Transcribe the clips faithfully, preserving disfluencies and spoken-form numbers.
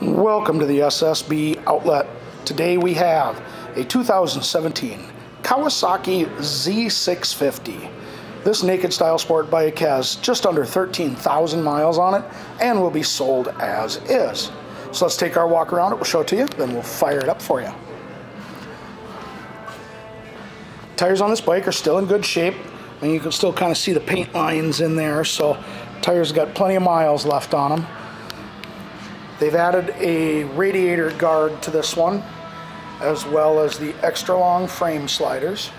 Welcome to the S S B Outlet. Today we have a two thousand seventeen Kawasaki Z six fifty. This naked style sport bike has just under thirteen thousand miles on it and will be sold as is. So let's take our walk around it, we'll show it to you, then we'll fire it up for you. Tires on this bike are still in good shape, and you can still kind of see the paint lines in there, so tires got plenty of miles left on them. They've added a radiator guard to this one, as well as the extra long frame sliders.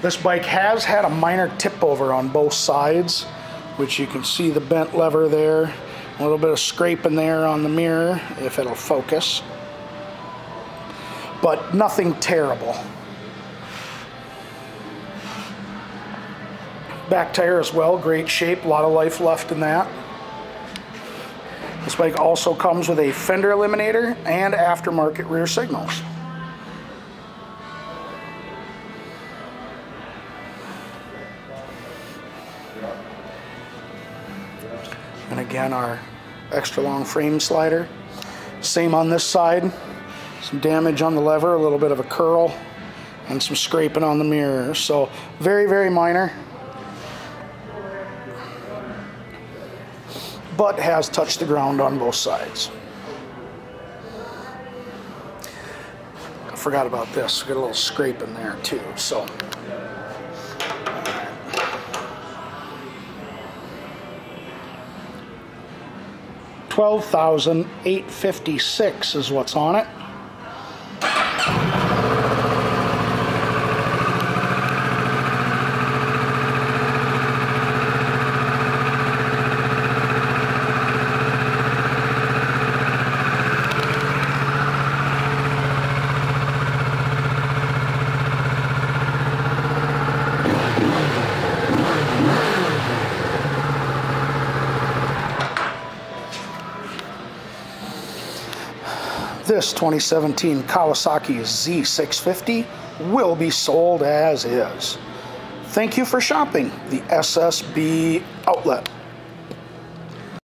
This bike has had a minor tip over on both sides, which you can see the bent lever there, a little bit of scraping there on the mirror, if it'll focus, but nothing terrible. Back tire as well, great shape, a lot of life left in that. This bike also comes with a fender eliminator and aftermarket rear signals. And again, our extra long frame slider. Same on this side. Some damage on the lever, a little bit of a curl, and some scraping on the mirror. So very, very minor, but has touched the ground on both sides. I forgot about this, we got a little scrape in there too, so. twelve thousand eight hundred fifty-six is what's on it. This twenty seventeen Kawasaki Z six fifty will be sold as is. Thank you for shopping the S S B Outlet.